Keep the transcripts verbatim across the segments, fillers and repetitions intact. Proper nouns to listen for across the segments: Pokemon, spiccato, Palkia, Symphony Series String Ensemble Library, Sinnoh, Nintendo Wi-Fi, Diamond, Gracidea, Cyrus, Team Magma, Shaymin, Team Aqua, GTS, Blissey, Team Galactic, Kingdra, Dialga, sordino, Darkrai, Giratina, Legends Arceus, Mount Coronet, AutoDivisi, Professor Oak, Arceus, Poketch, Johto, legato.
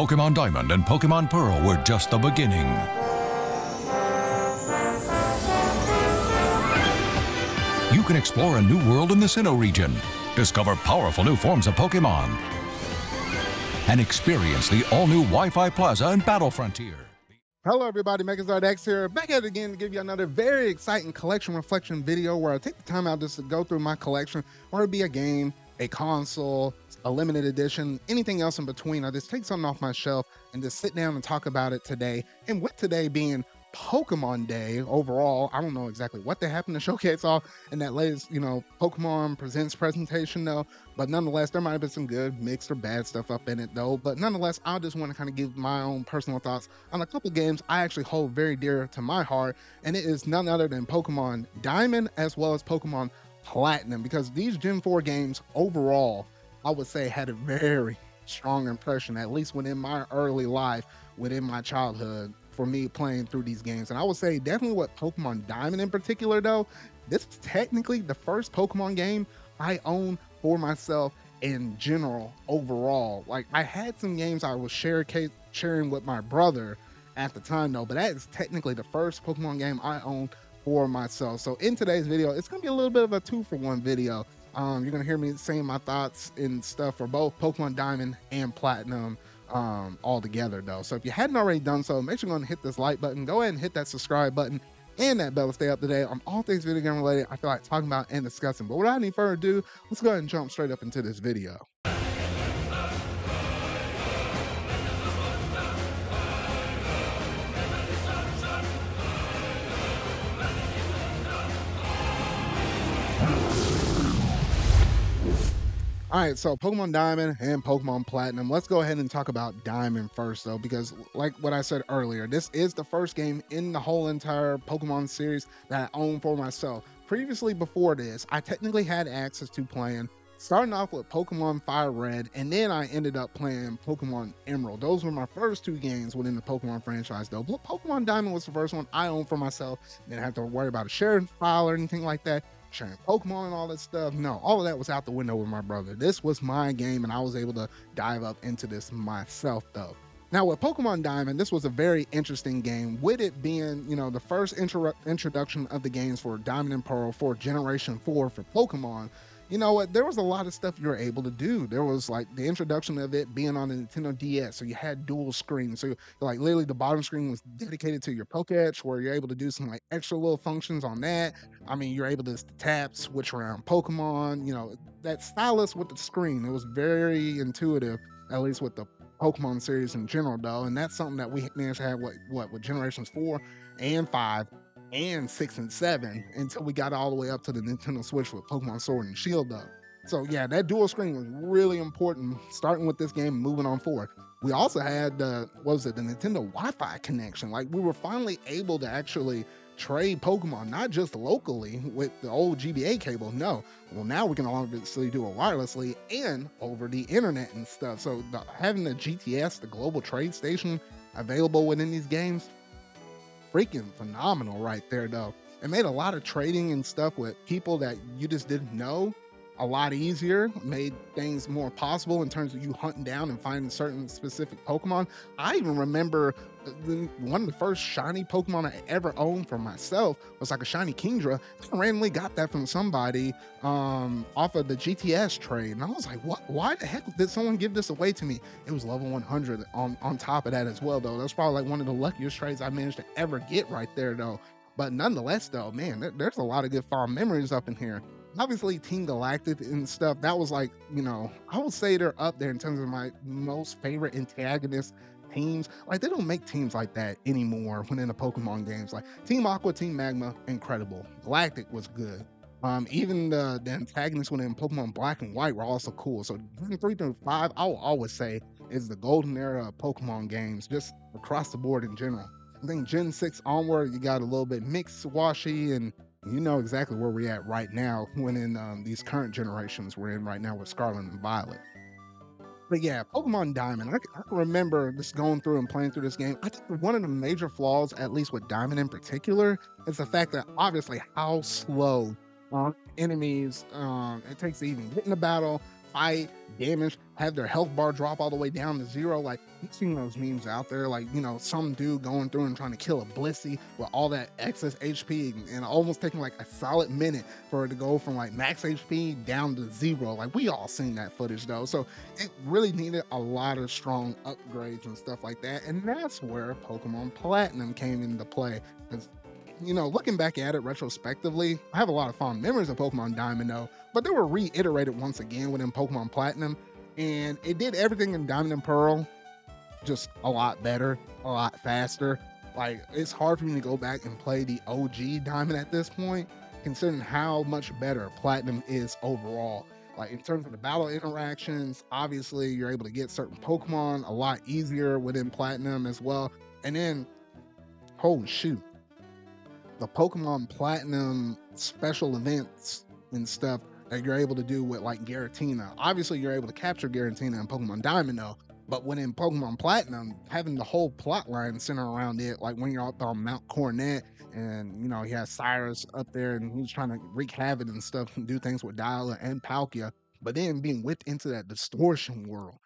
Pokemon Diamond and Pokemon Pearl were just the beginning. You can explore a new world in the Sinnoh region, discover powerful new forms of Pokemon, and experience the all-new Wi-Fi Plaza and Battle Frontier. Hello everybody, MegaZard X here, back at it again to give you another very exciting collection reflection video where I take the time out just to go through my collection, whether it be a game, a console, a limited edition, anything else in between. I just take something off my shelf and just sit down and talk about it today. And with today being Pokemon Day overall, I don't know exactly what they happen to showcase off in that latest, you know, Pokemon Presents presentation though, but nonetheless, there might have been some good mixed or bad stuff up in it though. But nonetheless, I just want to kind of give my own personal thoughts on a couple games I actually hold very dear to my heart, and it is none other than Pokemon Diamond as well as Pokemon Platinum, because these Gen four games overall, I would say, had a very strong impression, at least within my early life, within my childhood, for me playing through these games. And I would say definitely with Pokemon Diamond in particular though, this is technically the first Pokemon game I own for myself in general overall. Like, I had some games I was share case, sharing with my brother at the time though, but that is technically the first Pokemon game I own for myself. So in today's video, it's gonna be a little bit of a two for one video. Um, you're gonna hear me saying my thoughts and stuff for both Pokemon Diamond and Platinum um all together though. So if you hadn't already done so, make sure you're gonna hit this like button, go ahead and hit that subscribe button and that bell to stay up to date on all things video game related I feel like talking about and discussing. But without any further ado, let's go ahead and jump straight up into this video. All right, so Pokemon Diamond and Pokemon Platinum. Let's go ahead and talk about Diamond first though, because like what I said earlier, this is the first game in the whole entire Pokemon series that I own for myself. Previously before this, I technically had access to playing, starting off with Pokemon Fire Red, and then I ended up playing Pokemon Emerald. Those were my first two games within the Pokemon franchise though. But Pokemon Diamond was the first one I owned for myself. Didn't have to worry about a sharing file or anything like that. Sharing Pokemon and all that stuff. No, all of that was out the window with my brother. This was my game and I was able to dive up into this myself though. Now with Pokemon Diamond, this was a very interesting game, with it being, you know, the first intro introduction of the games for Diamond and Pearl for Generation four for Pokemon. You know what, there was a lot of stuff you were able to do. There was like the introduction of it being on the Nintendo D S, so you had dual screens. So like literally the bottom screen was dedicated to your Poketch, where you're able to do some like extra little functions on that. I mean, you're able to tap, switch around Pokemon, you know, that stylus with the screen. It was very intuitive, at least with the Pokemon series in general though. And that's something that we managed to have what, what with Generations four and five. And six and seven until we got all the way up to the Nintendo Switch with Pokemon Sword and Shield though. So yeah, that dual screen was really important, starting with this game and moving on forward. We also had the, what was it, the Nintendo Wi-Fi connection. Like, we were finally able to actually trade Pokemon, not just locally with the old G B A cable. No, well, now we can obviously do it wirelessly and over the internet and stuff. So the, having the G T S, the global trade station, available within these games, freaking phenomenal right there though. It made a lot of trading and stuff with people that you just didn't know a lot easier. It made things more possible in terms of you hunting down and finding certain specific Pokemon. I even remember one of the first shiny Pokemon I ever owned for myself was like a shiny Kingdra. I randomly got that from somebody um, off of the G T S trade. And I was like, what? Why the heck did someone give this away to me? It was level one hundred on, on top of that as well, though. That's probably like one of the luckiest trades I managed to ever get right there, though. But nonetheless, though, man, there, there's a lot of good fond memories up in here. Obviously, Team Galactic and stuff, that was like, you know, I would say they're up there in terms of my most favorite antagonists teams. Like, they don't make teams like that anymore within the Pokemon games. Like Team Aqua, Team Magma, incredible. Galactic was good. Um, even the, the antagonists within Pokemon Black and White were also cool. So three through five, I will always say, is the golden era of Pokemon games, just across the board in general. I think Gen six onward, you got a little bit mixed, washy, and you know exactly where we're at right now when in um, these current generations we're in right now with Scarlet and Violet. But yeah, Pokemon Diamond, I can remember just going through and playing through this game. I think one of the major flaws, at least with Diamond in particular, is the fact that obviously how slow uh, enemies, um, it takes to even get in the battle, fight, damage, have their health bar drop all the way down to zero. Like, you've seen those memes out there, like, you know, some dude going through and trying to kill a Blissey with all that excess H P and, and almost taking like a solid minute for it to go from like max H P down to zero. Like, we all seen that footage though. So it really needed a lot of strong upgrades and stuff like that. And that's where Pokemon Platinum came into play. You know, looking back at it retrospectively, I have a lot of fond memories of Pokemon Diamond though, but they were reiterated once again within Pokemon Platinum, and it did everything in Diamond and Pearl just a lot better, a lot faster. Like, it's hard for me to go back and play the O G Diamond at this point, considering how much better Platinum is overall. Like, in terms of the battle interactions, obviously you're able to get certain Pokemon a lot easier within Platinum as well. And then, holy shoot, the Pokemon Platinum special events and stuff that you're able to do with like Giratina. Obviously you're able to capture Giratina in Pokemon Diamond though, but when in Pokemon Platinum, having the whole plot line centered around it, like when you're up on Mount Coronet and, you know, he has Cyrus up there and he's trying to wreak havoc and stuff and do things with Dialga and Palkia, but then being whipped into that distortion world.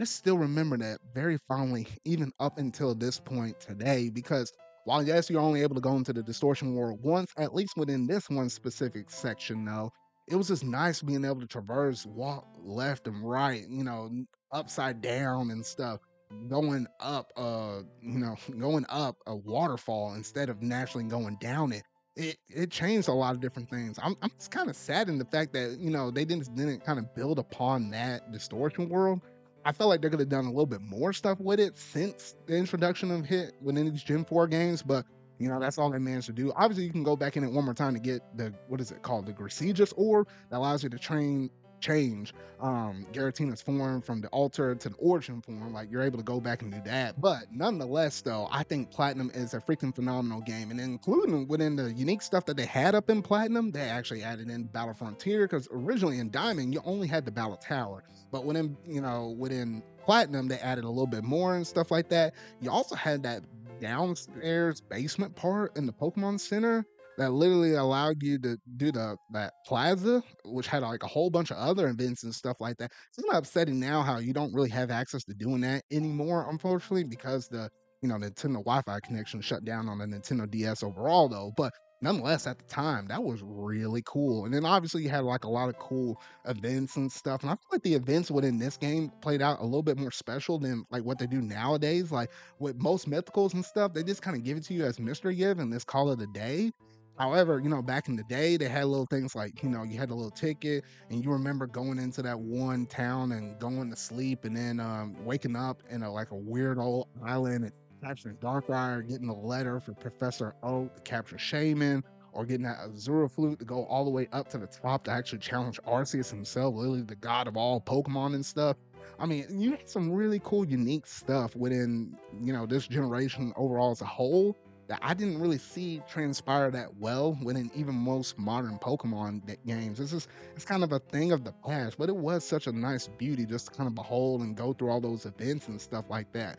I still remember that very fondly, even up until this point today, because while yes, you're only able to go into the distortion world once, at least within this one specific section though, it was just nice being able to traverse, walk left and right, you know, upside down and stuff, going up, uh, you know, going up a waterfall instead of naturally going down it. It, it changed a lot of different things. I'm, I'm just kind of saddened the fact that, you know, they didn't, didn't kind of build upon that distortion world. I felt like they could have done a little bit more stuff with it since the introduction of Hit within these Gen four games, but, you know, that's all they managed to do. Obviously, you can go back in it one more time to get the, what is it called, the Gracidea Orb that allows you to train, change um, Giratina's form from the altered to the origin form. Like, you're able to go back and do that. But nonetheless, though, I think Platinum is a freaking phenomenal game, and including within the unique stuff that they had up in Platinum, they actually added in Battle Frontier, because originally in Diamond, you only had the Battle Tower. But within, you know, within Platinum, they added a little bit more and stuff like that. You also had that downstairs basement part in the Pokemon Center that literally allowed you to do the that plaza, which had like a whole bunch of other events and stuff like that. It's kind of upsetting now how you don't really have access to doing that anymore, unfortunately, because the, you know, Nintendo Wi-Fi connection shut down on the Nintendo D S overall though. But nonetheless, at the time, that was really cool. And then obviously you had like a lot of cool events and stuff. And I feel like the events within this game played out a little bit more special than like what they do nowadays. Like with most mythicals and stuff, they just kind of give it to you as mystery give and just call it a day. However, you know, back in the day, they had little things like, you know, you had a little ticket and you remember going into that one town and going to sleep and then um, waking up in a, like a weird old island and capturing Darkrai, or getting a letter for Professor Oak to capture Shaymin, or getting that Azura Flute to go all the way up to the top to actually challenge Arceus himself, literally the god of all Pokemon and stuff. I mean, you had some really cool, unique stuff within, you know, this generation overall as a whole that I didn't really see transpire that well within even most modern Pokemon games. It's just, it's kind of a thing of the past, but it was such a nice beauty just to kind of behold and go through all those events and stuff like that.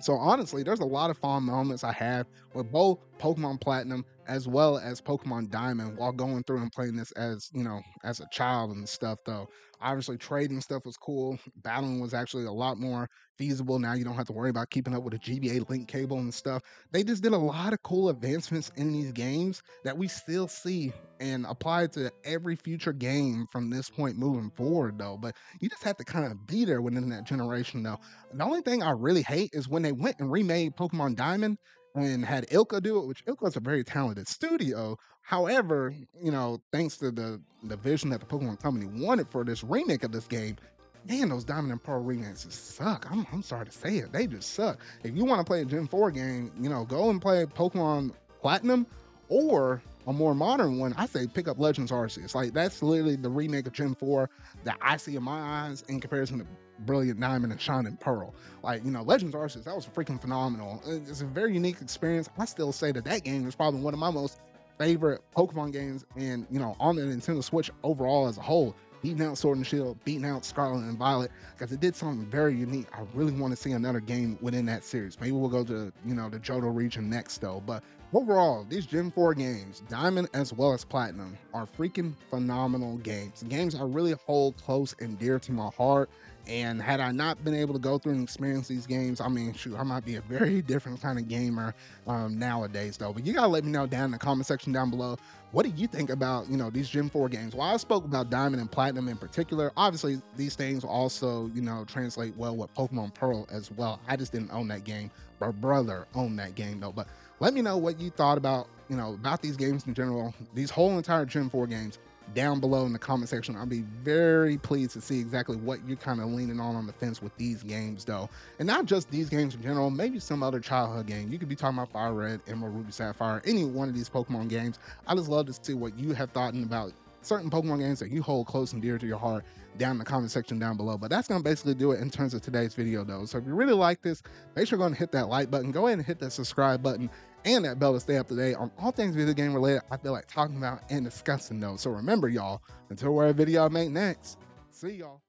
So honestly, there's a lot of fond moments I have with both Pokemon Platinum as well as Pokemon Diamond while going through and playing this as, you know, as a child and stuff though. Obviously trading stuff was cool. Battling was actually a lot more feasible. Now you don't have to worry about keeping up with a G B A link cable and stuff. They just did a lot of cool advancements in these games that we still see and apply to every future game from this point moving forward though. But you just have to kind of be there within that generation though. The only thing I really hate is when they went and remade Pokemon Diamond and had Ilca do it, which Ilca is a very talented studio. However, you know, thanks to the, the vision that the Pokemon Company wanted for this remake of this game, man, those Diamond and Pearl remakes just suck. I'm, I'm sorry to say it. They just suck. If you want to play a Gen four game, you know, go and play Pokemon Platinum, or a more modern one, I say pick up Legends Arceus. Like, that's literally the remake of Gen four that I see in my eyes in comparison to Brilliant Diamond and Shining Pearl. Like, you know, Legends Arceus, that was freaking phenomenal. It's a very unique experience. I still say that that game is probably one of my most favorite Pokemon games and, you know, on the Nintendo Switch overall as a whole. beating out Sword and Shield, beating out Scarlet and Violet, because it did something very unique. I really want to see another game within that series. Maybe we'll go to, you know, the Johto region next, though. But overall, these Gen four games, Diamond as well as Platinum, are freaking phenomenal games. Games I really hold close and dear to my heart. And had I not been able to go through and experience these games, I mean, shoot, I might be a very different kind of gamer um, nowadays, though. But you gotta let me know down in the comment section down below, what do you think about, you know, these Gen four games? Well, I spoke about Diamond and Platinum in particular. Obviously, these things will also, you know, translate well with Pokemon Pearl as well. I just didn't own that game. My brother owned that game, though. But let me know what you thought about, you know, about these games in general, these whole entire Gen four games, down below in the comment section. I'll be very pleased to see exactly what you're kind of leaning on on the fence with these games, though. And not just these games in general, maybe some other childhood game. You could be talking about Fire Red, Emerald, Ruby Sapphire, any one of these Pokemon games. I just love to see what you have thought about certain Pokemon games that you hold close and dear to your heart down in the comment section down below. But that's going to basically do it in terms of today's video, though. So if you really like this, make sure you're going to hit that like button, go ahead and hit that subscribe button and that bell to stay up to date on all things video game related I feel like talking about and discussing, though. So remember, y'all, until whatever video I make next, see y'all.